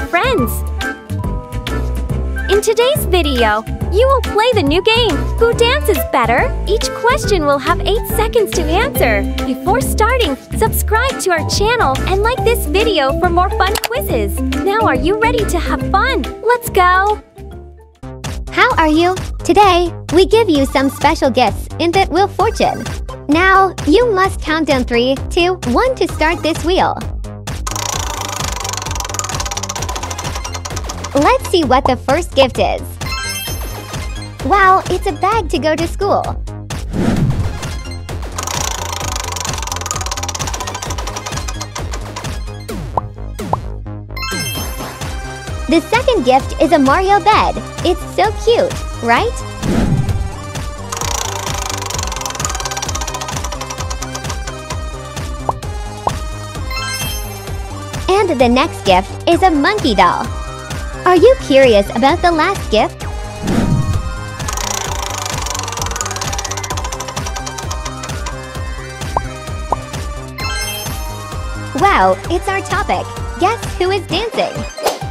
my friends! In today's video, you will play the new game, Who Dances Better? Each question will have 8 seconds to answer. Before starting, subscribe to our channel and like this video for more fun quizzes. Now are you ready to have fun? Let's go! How are you? Today, we give you some special gifts in that wheel fortune. Now, you must count down 3, 2, 1 to start this wheel. Let's see what the first gift is. Wow, it's a bag to go to school. The second gift is a Mario bed. It's so cute, right? And the next gift is a monkey doll. Are you curious about the last gift? Wow, it's our topic. Guess who is dancing?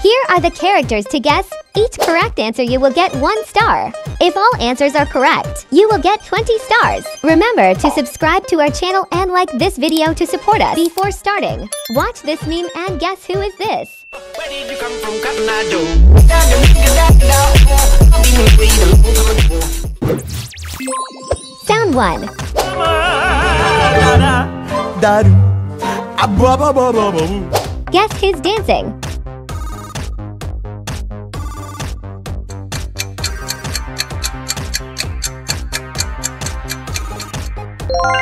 Here are the characters to guess. Each correct answer you will get 1 star. If all answers are correct, you will get 20 stars. Remember to subscribe to our channel and like this video to support us. Before starting, watch this meme and guess who is this? Where did you come from, Cotton Eye Joe? Sound 1. Guess who's dancing?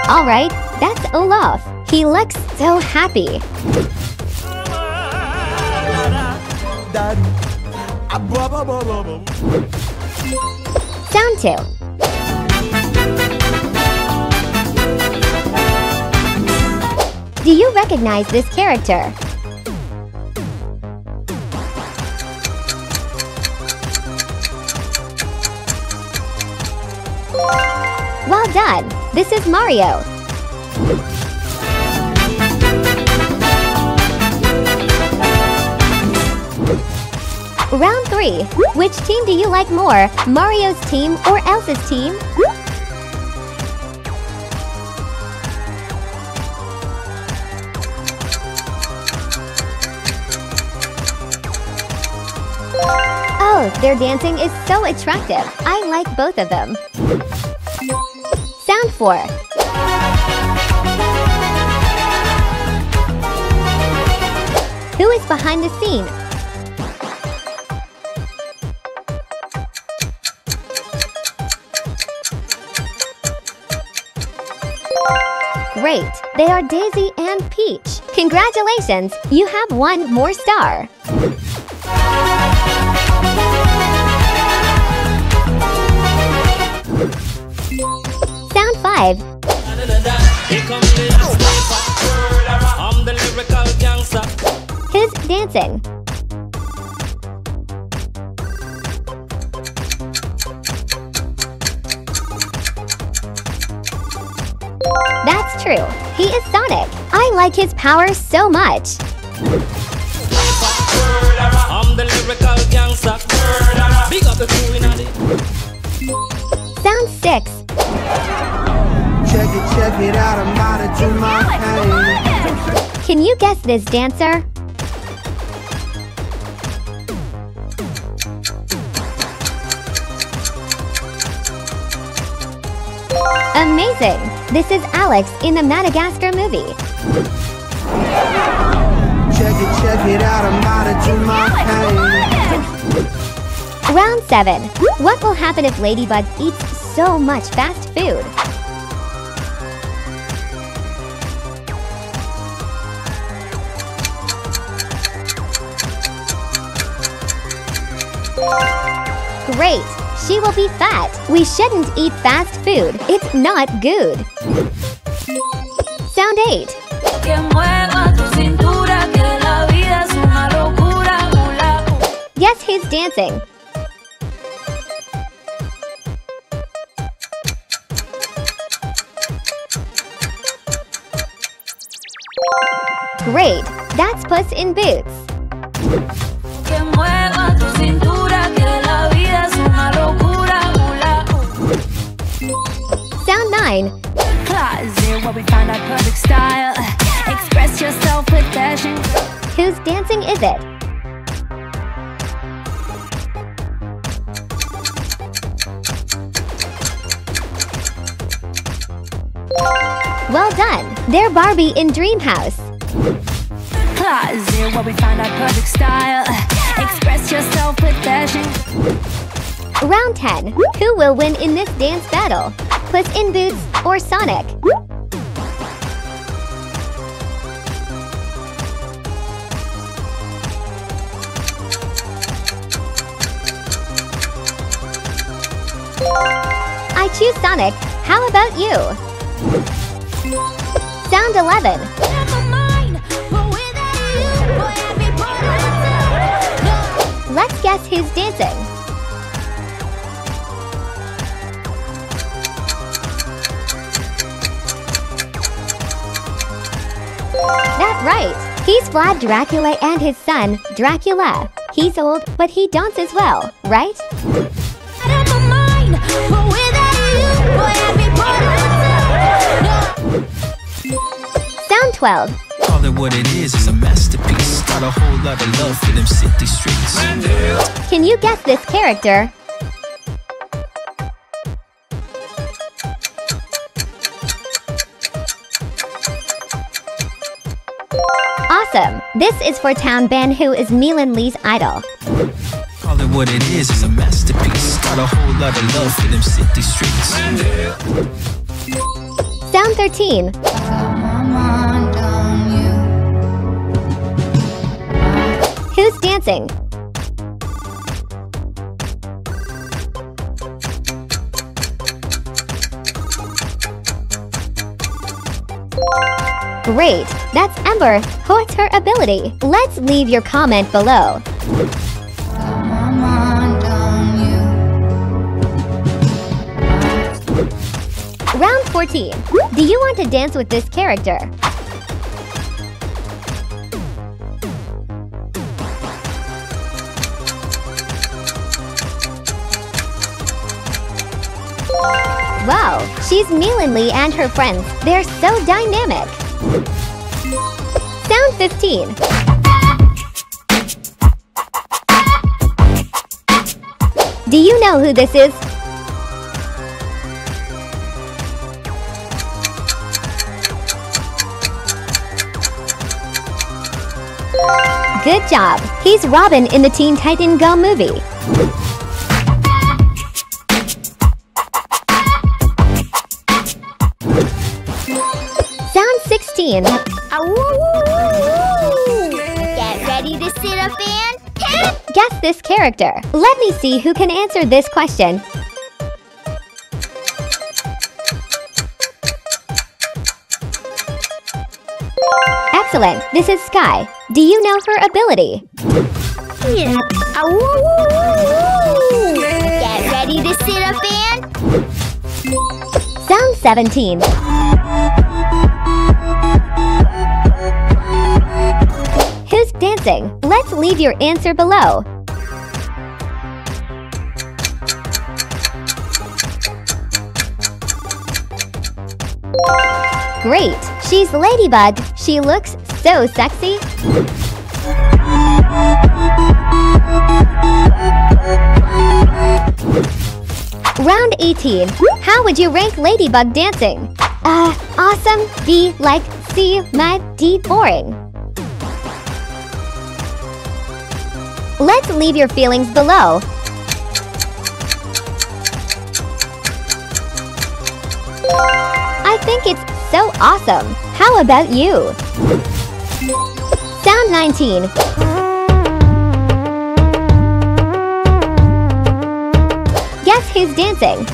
Alright, that's Olaf. He looks so happy. Sound 2. Do you recognize this character? Well done! This is Mario. Round 3. Which team do you like more, Mario's team or Elsa's team? Oh, their dancing is so attractive. I like both of them. Sound 4. Who is behind the scene? Great, they are Daisy and Peach. Congratulations, you have 1 more star. Sound 5. Who's dancing? That's true. He is Sonic. I like his power so much. Sound 6. Check it out. I'm out of to my pain. Can you guess this dancer? Amazing! This is Alex in the Madagascar movie. Check it out, I'm out of to my pain. Round 7. What will happen if Ladybug eats so much fast food? Great! She will be fat. We shouldn't eat fast food. It's not good. Sound 8. Guess who's dancing? Great! That's Puss in Boots. Sound 9. Whose dancing is it? Well done! They're Barbie in Dreamhouse. Closet, where we find our perfect style. Express yourself with fashion. Round 10. Who will win in this dance battle? Puss in Boots or Sonic? I choose Sonic. How about you? Sound 11. Let's guess who's dancing. That's right. He's Vlad Dracula and his son, Dracula. He's old, but he dances well, right? Sound 12. Call it what it is a masterpiece. Got a whole lot of love for them city streets. Can you guess this character? Awesome! This is for Town Band, who is Miline Lee's idol. Call it what it is a masterpiece. Got a whole lot of love for them city streets. Sound 13. Who's dancing? Great! That's Ember. What's her ability? Let's leave your comment below. Round 14. Do you want to dance with this character? Wow, she's Miline Lee and her friends. They're so dynamic. Sound 15. Do you know who this is? Good job. He's Robin in the Teen Titan Go movie. Sound 16. Get ready to sit up and tap. Guess this character. Let me see who can answer this question. Excellent. This is Skye. Do you know her ability? Get ready to sit up and. Sound 17. Who's dancing? Let's leave your answer below. Great! She's Ladybug. She looks so sexy. Round 18. How would you rank Ladybug dancing? Awesome. B, like. C, mad. D, boring. Let's leave your feelings below. I think it's so awesome. How about you? Sound 19. Guess who's dancing?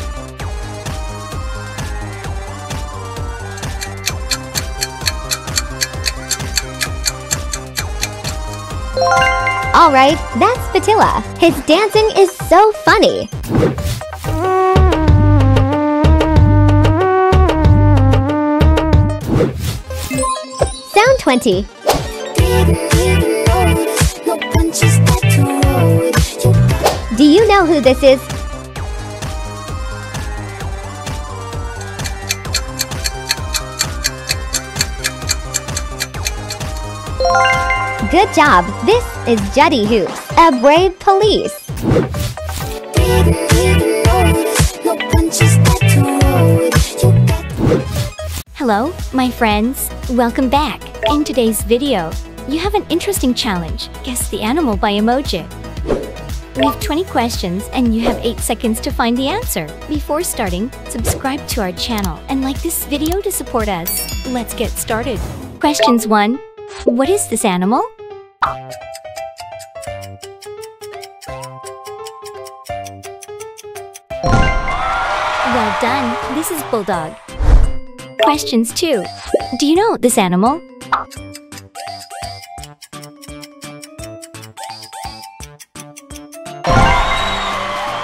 Alright, that's Patilla. His dancing is so funny. Sound 20. know who this is. Good job. This is Judy Hoops, a brave police. Hello, my friends. Welcome back. In today's video, you have an interesting challenge. Guess the animal by emoji. We have 20 questions and you have 8 seconds to find the answer. Before starting, subscribe to our channel and like this video to support us. Let's get started. Questions 1. What is this animal? Well done, this is Bulldog. Questions 2. Do you know this animal?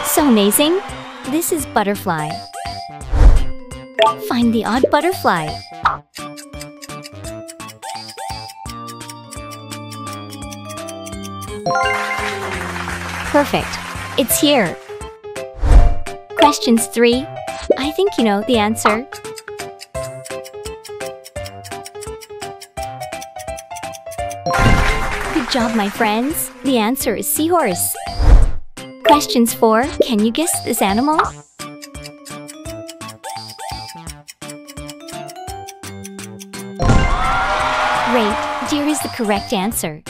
So amazing, this is Butterfly. Find the odd butterfly. Perfect, it's here. Questions 3. I think you know the answer. Good job, my friends. The answer is seahorse. Questions 4. Can you guess this animal? Great, deer is the correct answer.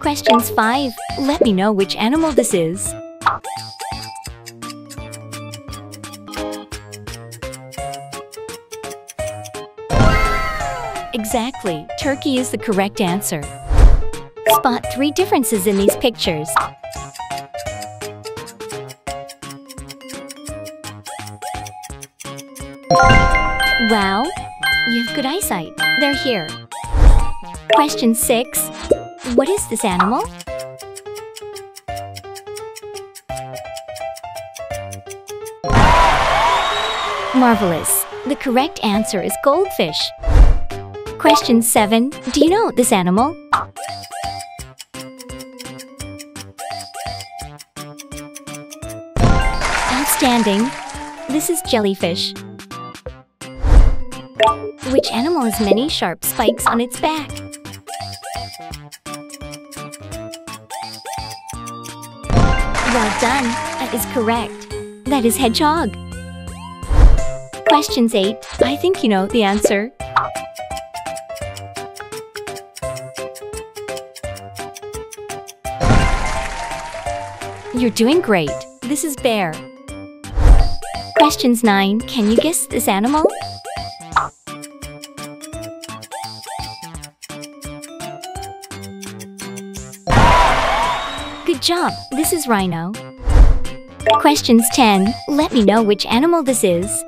Questions 5. Let me know which animal this is. Exactly. Turkey is the correct answer. Spot 3 differences in these pictures. Wow. You have good eyesight. They're here. Question 6. What is this animal? Marvelous. The correct answer is goldfish. Question 7. Do you know this animal? Outstanding. This is jellyfish. Which animal has many sharp spikes on its back? Well done, that is correct. That is hedgehog. Questions 8. I think you know the answer. You're doing great. This is bear. Questions 9. Can you guess this animal? Good job, this is Rhino. Questions 10. Let me know which animal this is.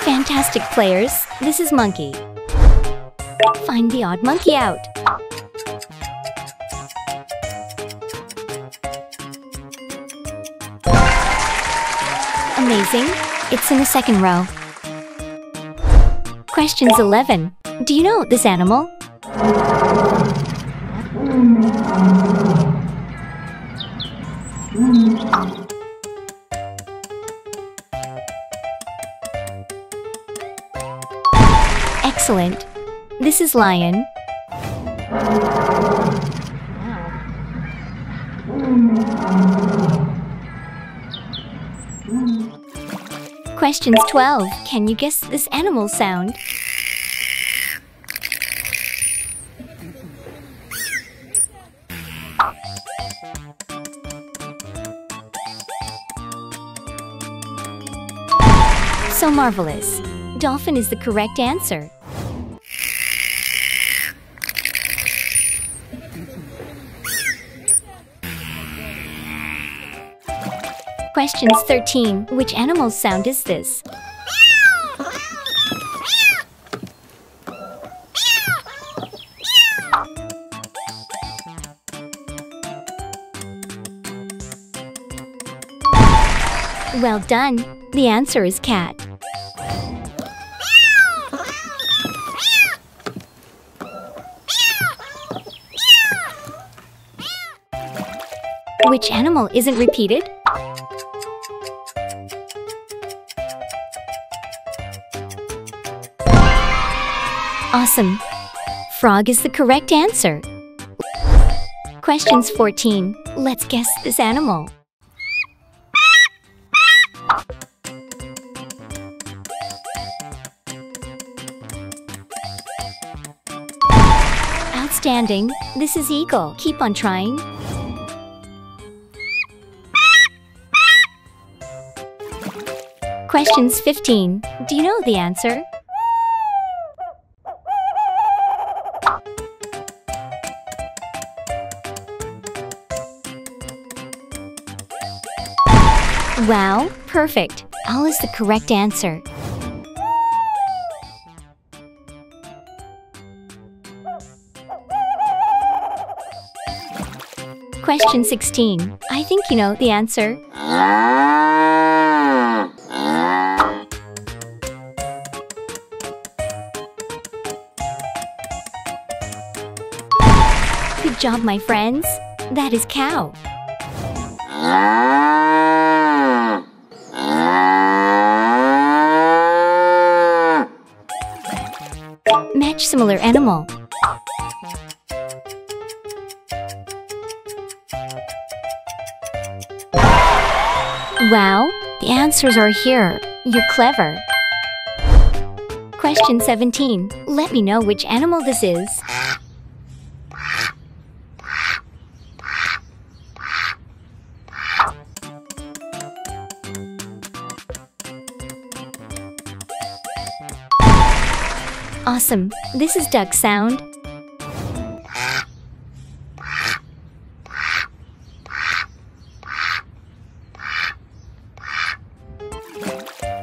Fantastic players, this is Monkey. Find the odd monkey out. Amazing, it's in the second row. Questions 11. Do you know this animal? Excellent. This is lion. Questions 12. Can you guess this animal's sound? So marvelous. Dolphin is the correct answer. Questions 13. Which animal's sound is this? Well done. The answer is cat. Which animal isn't repeated? Awesome! Frog is the correct answer. Questions 14. Let's guess this animal. Outstanding! This is eagle. Keep on trying. Questions 15. Do you know the answer? Wow, perfect! All is the correct answer. Question 16. I think you know the answer. Good job, my friends! That is cow. Match similar animal. Wow, the answers are here. You're clever. Question 17. Let me know which animal this is. Awesome! This is duck sound.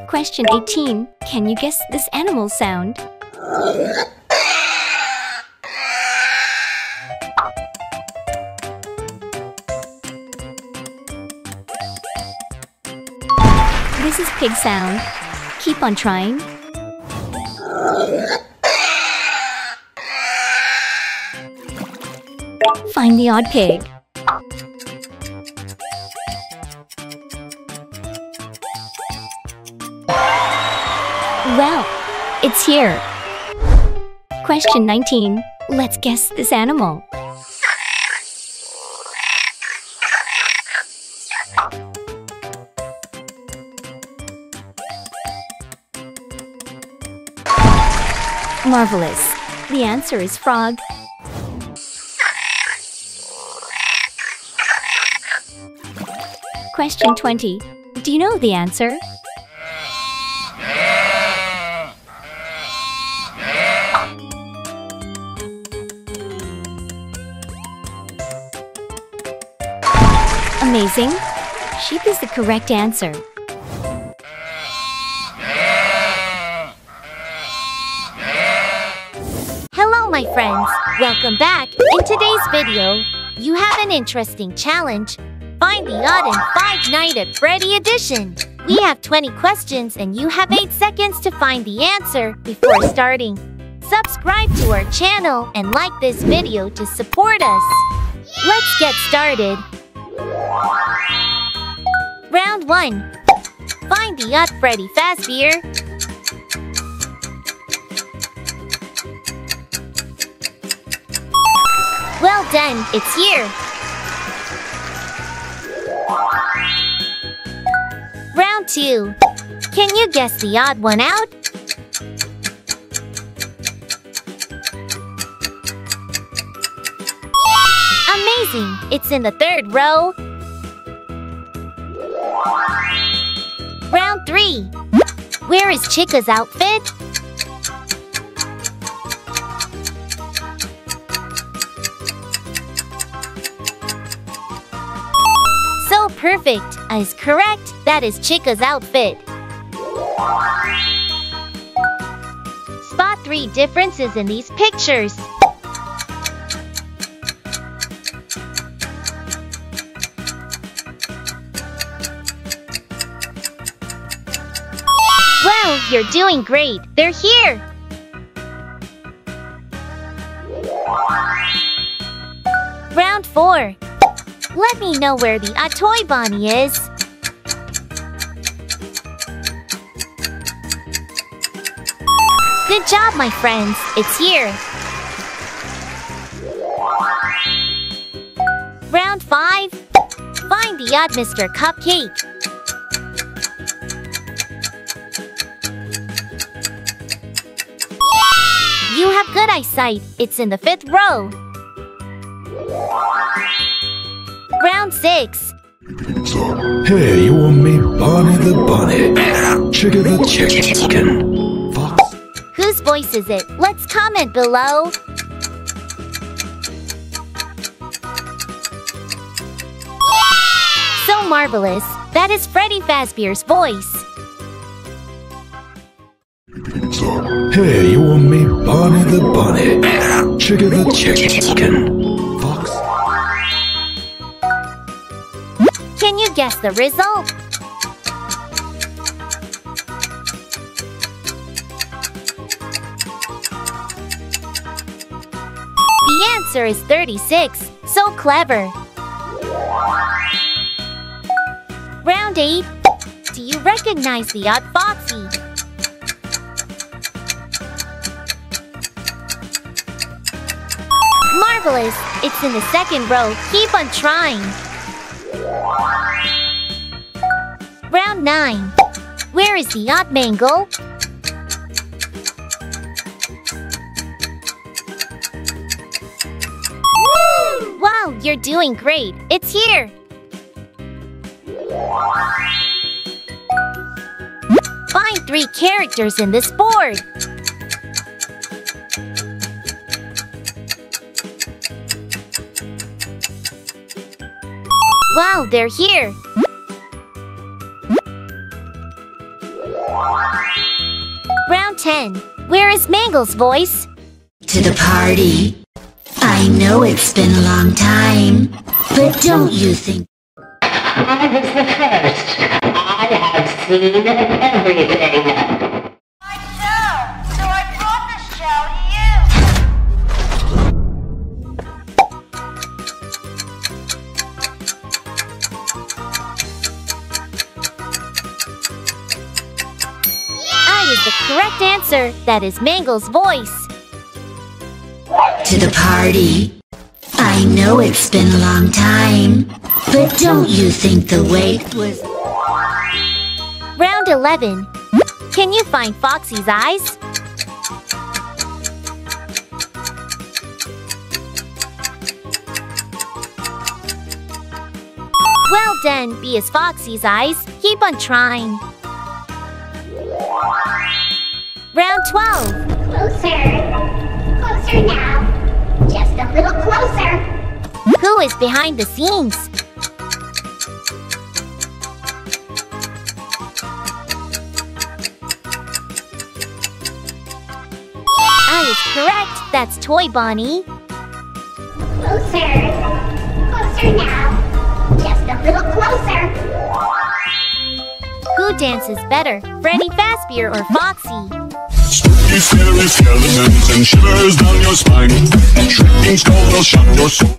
Question 18. Can you guess this animal sound? This is pig sound. Keep on trying. Find the odd pig. Well, it's here. Question 19. Let's guess this animal. Marvelous. The answer is frog. Question 20. Do you know the answer? Amazing! Sheep is the correct answer. Hello, my friends! Welcome back! In today's video, you have an interesting challenge. Find the odd in Five Night at Freddy edition. We have 20 questions and you have 8 seconds to find the answer before starting. Subscribe to our channel and like this video to support us. Let's get started. Round 1. Find the odd Freddy Fazbear. Well done, it's here. Round 2. Can you guess the odd one out? Yeah! Amazing! It's in the third row. Round 3. Where is Chica's outfit? So perfect! Is correct. That is Chica's outfit. Spot 3 differences in these pictures. Well, you're doing great. They're here. Round 4. Let me know where the Toy Bonnie is. Good job, my friends. It's here. Round 5. Find the odd Mr. Cupcake. Yeah! You have good eyesight. It's in the 5th row. Round 6. Hey, you owe me Bonnie the Bunny. Chica the Chicken. Fox. Whose voice is it? Let's comment below. Marvelous. That is Freddy Fazbear's voice. Hey, you owe me Bonnie the Bunny. Chica the Chicken. Fox. Can you guess the result? The answer is 36. So clever. Round 8. Do you recognize the odd Foxy? Marvelous! It's in the 2nd row. Keep on trying. Round 9. Where is the odd Mangle? Woo! Wow, you're doing great. It's here. Find 3 characters in this board. Wow, they're here. Round 10. Where is Mangle's voice? To the party. I know it's been a long time, but don't you think... I was the first. I have seen everything. My shell! So I brought the shell to you! Yeah! That is the correct answer. That is Mangle's voice. To the party. I know it's been a long time. But don't you think the wait was... Round 11. Can you find Foxy's eyes? Well done, B is Foxy's eyes. Keep on trying. Round 12. Closer. Closer now. Just a little closer. Who is behind the scenes? Correct, that's Toy Bonnie. Closer. Closer now. Just a little closer. Who dances better, Freddy Fazbear or Foxy? Spooky, scary skeletons and shivers down your spine. And shrieking skulls will shock your soul.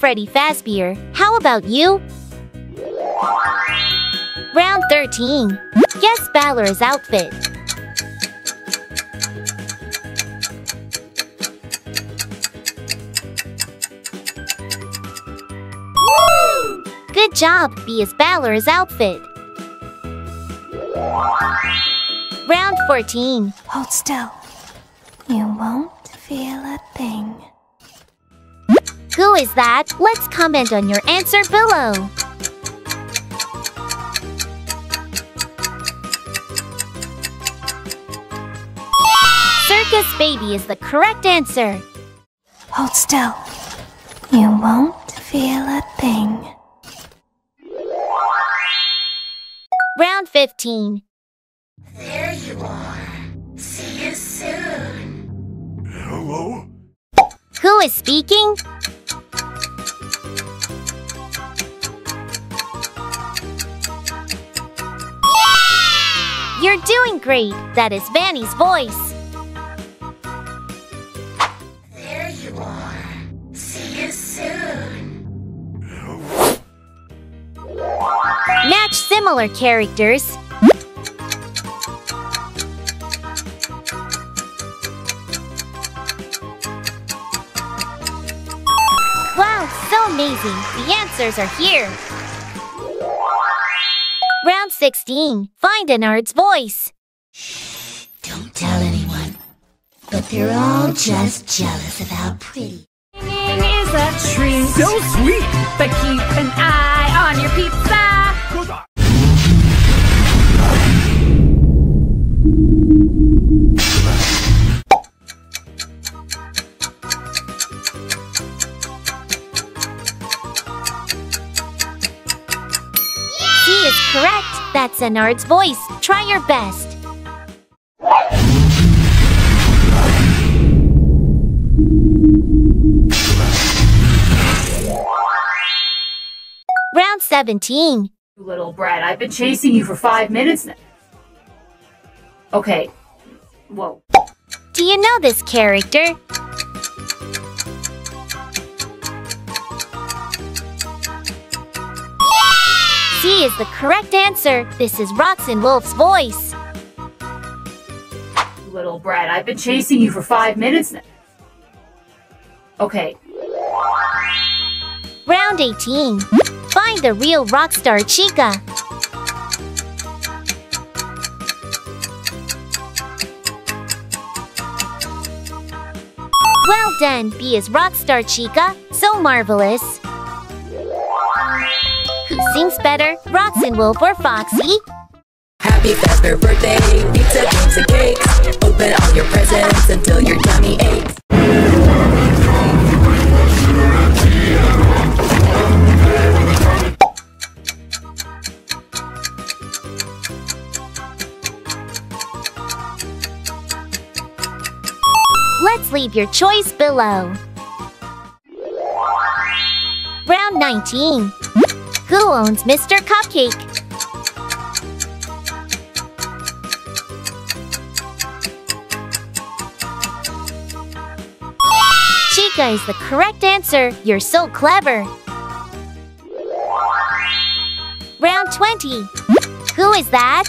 Freddy Fazbear, how about you? Round 13. Guess Balor's outfit. Woo! Good job, B is Balor's outfit. Round 14. Hold still. You won't feel a thing. Who is that? Let's comment on your answer below. Yeah! Circus Baby is the correct answer. Hold still. You won't feel a thing. Round 15. There you are. See you soon. Hello? Who is speaking? doing great. That is Vanny's voice. There you are. See you soon. Match similar characters. Wow, so amazing. The answers are here. Round 16. Find a nerd's voice. Shh, don't tell anyone. But they're all just jealous of how pretty. Singing is a treat. So sweet. But keep an eye on your pizza. Correct. That's a nerd's voice. Try your best. Round 17. Little brat, I've been chasing you for 5 minutes now. Okay. Whoa. Do you know this character? C is the correct answer. This is Roxanne Wolf's voice. Little brat, I've been chasing you for 5 minutes now. Okay. Round 18. Find the real Rockstar Chica. Well done. B is Rockstar Chica. So marvelous. Who sings better, Roxanne Wolf or Foxy? Happy Fazbear birthday, pizza, games and cakes. Open all your presents until your tummy aches. Let's leave your choice below. Round 19. Who owns Mr. Cupcake? Chica is the correct answer. You're so clever. Round 20. Who is that?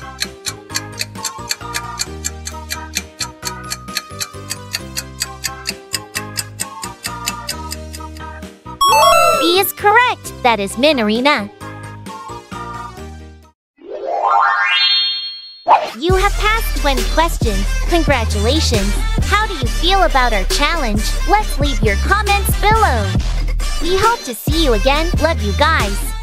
B is correct. That is Minarina. You have passed 20 questions. Congratulations! How do you feel about our challenge? Let's leave your comments below. We hope to see you again. Love you guys.